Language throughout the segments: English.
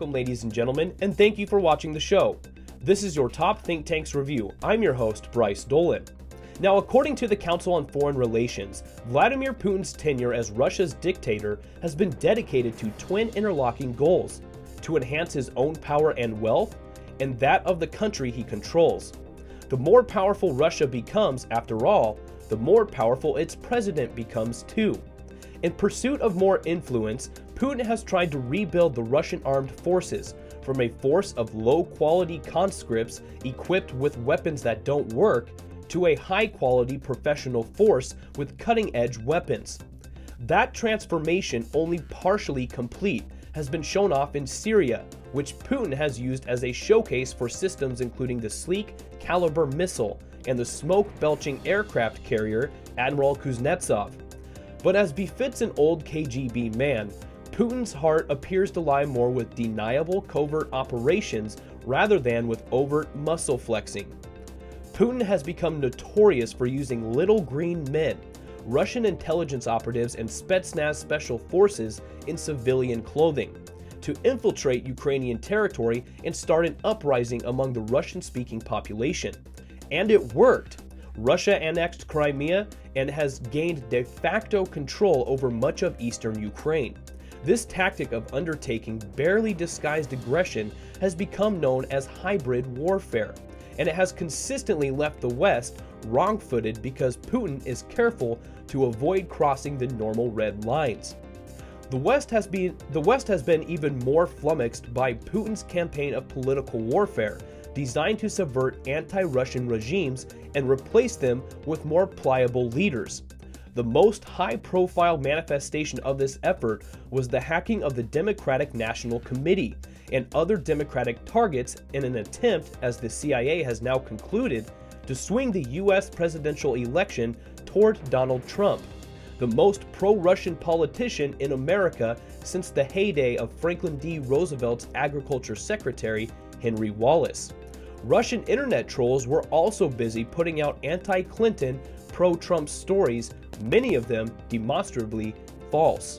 welcome, ladies and gentlemen, and thank you for watching the show. This is your Top Think Tanks Review. I'm your host, Bryce Dolan. Now, according to the Council on Foreign Relations, Vladimir Putin's tenure as Russia's dictator has been dedicated to twin interlocking goals: to enhance his own power and wealth, and that of the country he controls. The more powerful Russia becomes, after all, the more powerful its president becomes too. In pursuit of more influence, Putin has tried to rebuild the Russian armed forces from a force of low-quality conscripts equipped with weapons that don't work to a high-quality professional force with cutting-edge weapons. That transformation, only partially complete, has been shown off in Syria, which Putin has used as a showcase for systems including the sleek Kalibr missile and the smoke-belching aircraft carrier Admiral Kuznetsov. But as befits an old KGB man, Putin's heart appears to lie more with deniable covert operations rather than with overt muscle flexing. Putin has become notorious for using little green men, Russian intelligence operatives and Spetsnaz special forces in civilian clothing, to infiltrate Ukrainian territory and start an uprising among the Russian-speaking population. And it worked. Russia annexed Crimea and has gained de facto control over much of eastern Ukraine. This tactic of undertaking barely disguised aggression has become known as hybrid warfare, and it has consistently left the West wrong-footed because Putin is careful to avoid crossing the normal red lines. The West has been even more flummoxed by Putin's campaign of political warfare, designed to subvert anti-Russian regimes and replace them with more pliable leaders. The most high-profile manifestation of this effort was the hacking of the Democratic National Committee and other Democratic targets in an attempt, as the CIA has now concluded, to swing the US presidential election toward Donald Trump, the most pro-Russian politician in America since the heyday of Franklin D. Roosevelt's Agriculture Secretary, Henry Wallace. Russian internet trolls were also busy putting out anti-Clinton, pro-Trump stories, many of them demonstrably false.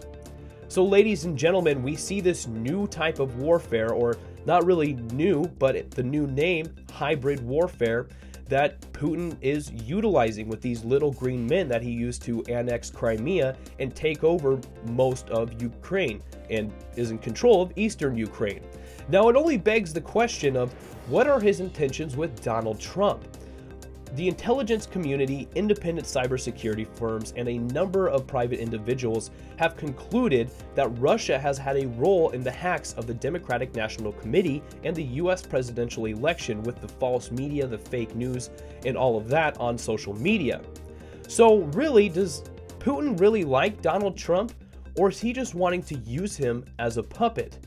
So, ladies and gentlemen, we see this new type of warfare, or not really new, but the new name, hybrid warfare, that Putin is utilizing with these little green men that he used to annex Crimea and take over most of Ukraine and is in control of eastern Ukraine. Now, it only begs the question of what are his intentions with Donald Trump? The intelligence community, independent cybersecurity firms, and a number of private individuals have concluded that Russia has had a role in the hacks of the Democratic National Committee and the US presidential election, with the false media, the fake news, and all of that on social media. So really, does Putin really like Donald Trump, or is he just wanting to use him as a puppet?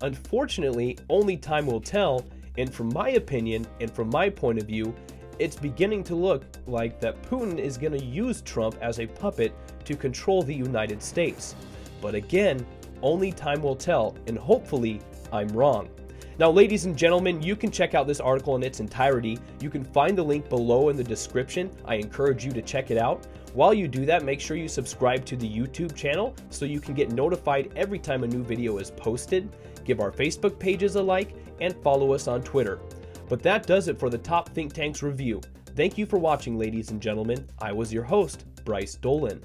Unfortunately, only time will tell, and from my opinion and from my point of view, it's beginning to look like that Putin is going to use Trump as a puppet to control the United States. But again, only time will tell, and hopefully I'm wrong. Now, ladies and gentlemen, you can check out this article in its entirety. You can find the link below in the description. I encourage you to check it out. While you do that, make sure you subscribe to the YouTube channel so you can get notified every time a new video is posted. Give our Facebook pages a like and follow us on Twitter. But that does it for the Top Think Tanks Review. Thank you for watching, ladies and gentlemen. I was your host, Bryce Dolan.